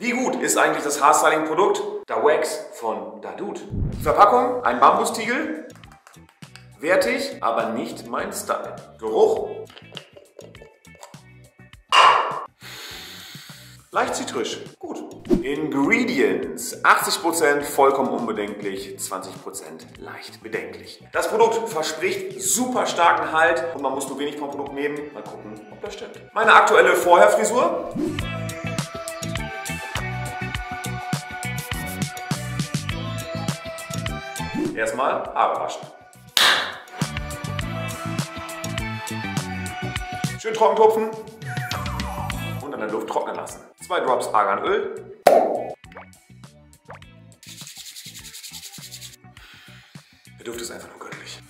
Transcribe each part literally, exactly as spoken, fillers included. Wie gut ist eigentlich das Haarstyling-Produkt Da Wax von Da Dude? Die Verpackung, ein Bambustiegel, wertig, aber nicht mein Style. Geruch, leicht zitrisch, gut. Ingredients, achtzig Prozent vollkommen unbedenklich, zwanzig Prozent leicht bedenklich. Das Produkt verspricht super starken Halt und man muss nur wenig vom Produkt nehmen. Mal gucken, ob das stimmt. Meine aktuelle Vorherfrisur. Erstmal Haare waschen. Schön trocken tupfen und an der Luft trocknen lassen. Zwei Drops Arganöl. Der Duft ist einfach nur göttlich.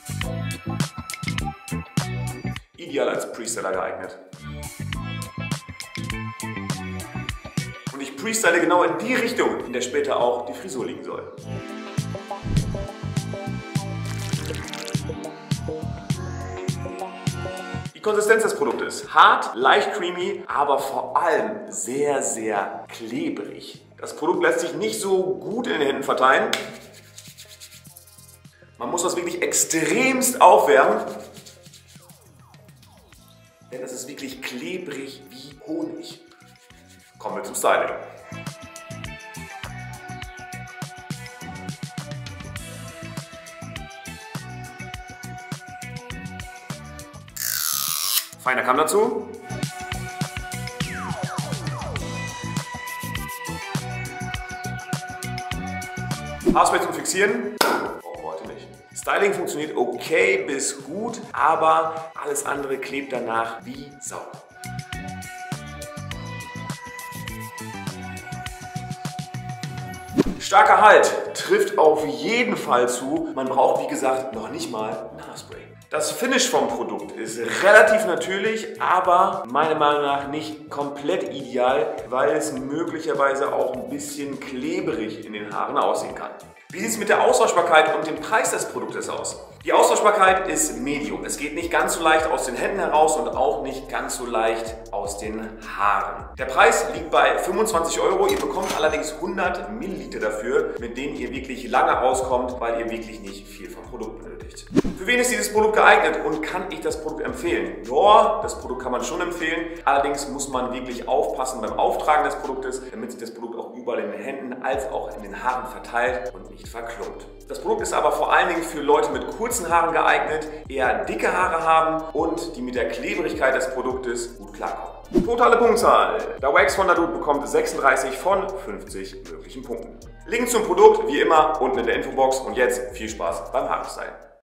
Ideal als Prestyler geeignet. Und ich prestyle genau in die Richtung, in der später auch die Frisur liegen soll. Die Konsistenz des Produktes: hart, leicht creamy, aber vor allem sehr, sehr klebrig. Das Produkt lässt sich nicht so gut in den Händen verteilen. Man muss das wirklich extremst aufwärmen, denn es ist wirklich klebrig wie Honig. Kommen wir zum Styling. Feiner Kamm dazu. Haarspray zum Fixieren. Oh, heute nicht. Styling funktioniert okay bis gut, aber alles andere klebt danach wie Sau. Starker Halt trifft auf jeden Fall zu. Man braucht, wie gesagt, noch nicht mal ein Haarspray. Das Finish vom Produkt ist relativ natürlich, aber meiner Meinung nach nicht komplett ideal, weil es möglicherweise auch ein bisschen klebrig in den Haaren aussehen kann. Wie sieht es mit der Austauschbarkeit und dem Preis des Produktes aus? Die Austauschbarkeit ist medium. Es geht nicht ganz so leicht aus den Händen heraus und auch nicht ganz so leicht aus den Haaren. Der Preis liegt bei fünfundzwanzig Euro. Ihr bekommt allerdings hundert Milliliter dafür, mit denen ihr wirklich lange rauskommt, weil ihr wirklich nicht viel vom Produkt benötigt. Für wen ist dieses Produkt geeignet und kann ich das Produkt empfehlen? Ja, das Produkt kann man schon empfehlen. Allerdings muss man wirklich aufpassen beim Auftragen des Produktes, damit sich das Produkt auch überall in den Händen als auch in den Haaren verteilt und nicht verklumpt. Das Produkt ist aber vor allen Dingen für Leute mit kurzen Haaren geeignet, eher dicke Haare haben und die mit der Klebrigkeit des Produktes gut klarkommen. Totale Punktzahl. Da Wax von Da Dude bekommt sechsunddreißig von fünfzig möglichen Punkten. Link zum Produkt wie immer unten in der Infobox und jetzt viel Spaß beim Haarstyling.